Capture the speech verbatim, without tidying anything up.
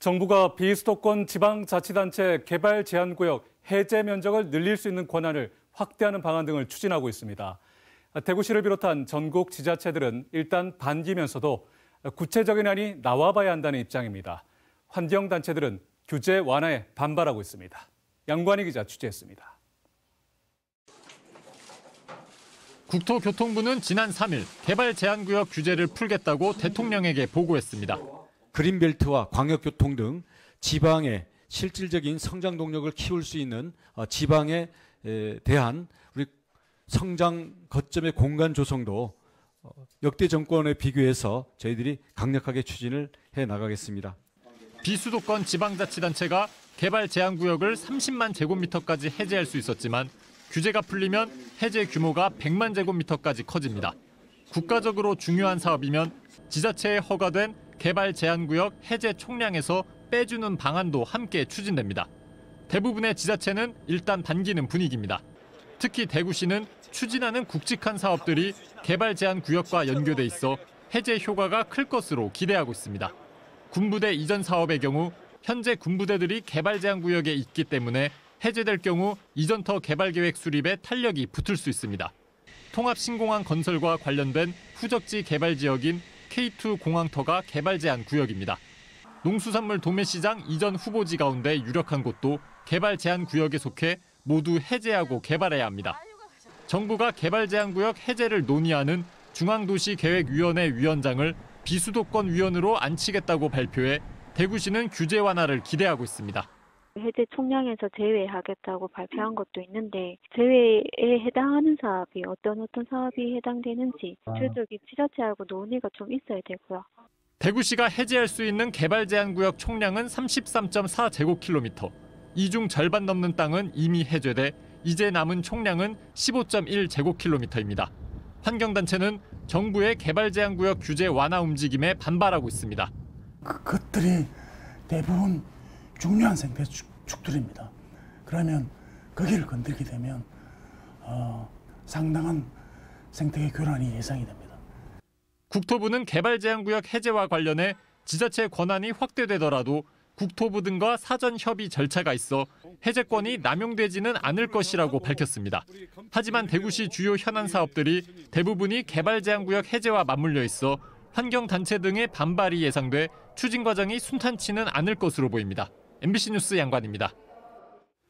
정부가 비수도권 지방자치단체 개발 제한구역 해제 면적을 늘릴 수 있는 권한을 확대하는 방안 등을 추진하고 있습니다. 대구시를 비롯한 전국 지자체들은 일단 반기면서도 구체적인 안이 나와봐야 한다는 입장입니다. 환경단체들은 규제 완화에 반발하고 있습니다. 양관희 기자 취재했습니다. 국토교통부는 지난 삼일 개발 제한구역 규제를 풀겠다고 대통령에게 보고했습니다. 그린벨트와 광역교통 등 지방의 실질적인 성장 동력을 키울 수 있는 지방에 대한 우리 성장 거점의 공간 조성도 역대 정권에 비교해서 저희들이 강력하게 추진을 해 나가겠습니다. 비수도권 지방자치단체가 개발 제한구역을 삼십만 제곱미터까지 해제할 수 있었지만 규제가 풀리면 해제 규모가 백만 제곱미터까지 커집니다. 국가적으로 중요한 사업이면 지자체에 허가된 개발 제한구역 해제 총량에서 빼주는 방안도 함께 추진됩니다. 대부분의 지자체는 일단 반기는 분위기입니다. 특히 대구시는 추진하는 굵직한 사업들이 개발 제한구역과 연계돼 있어 해제 효과가 클 것으로 기대하고 있습니다. 군부대 이전 사업의 경우 현재 군부대들이 개발 제한구역에 있기 때문에 해제될 경우 이전터 개발계획 수립에 탄력이 붙을 수 있습니다. 통합신공항 건설과 관련된 후적지 개발지역인 케이 투 공항터가 개발 제한 구역입니다. 농수산물 도매시장 이전 후보지 가운데 유력한 곳도 개발 제한 구역에 속해 모두 해제하고 개발해야 합니다. 정부가 개발 제한 구역 해제를 논의하는 중앙도시계획위원회 위원장을 비수도권 위원으로 앉히겠다고 발표해 대구시는 규제 완화를 기대하고 있습니다. 해제 총량에서 제외하겠다고 발표한 것도 있는데 제외에 해당하는 사업이 어떤 어떤 사업이 해당되는지 구체적인 지자체하고 논의가 좀 있어야 되고요. 대구시가 해제할 수 있는 개발 제한 구역 총량은 삼십삼 점 사 제곱킬로미터. 이 중 절반 넘는 땅은 이미 해제돼 이제 남은 총량은 십오 점 일 제곱킬로미터입니다. 환경단체는 정부의 개발 제한 구역 규제 완화 움직임에 반발하고 있습니다. 그것들이 대부분 중요한 생태축들입니다. 그러면 거기를 건들게 되면 어, 상당한 생태계 교란이 예상이 됩니다. 국토부는 개발 제한구역 해제와 관련해 지자체 권한이 확대되더라도 국토부 등과 사전 협의 절차가 있어 해제권이 남용되지는 않을 것이라고 밝혔습니다. 하지만 대구시 주요 현안 사업들이 대부분이 개발 제한구역 해제와 맞물려 있어 환경단체 등의 반발이 예상돼 추진 과정이 순탄치는 않을 것으로 보입니다. 엠비씨 뉴스 양관희입니다.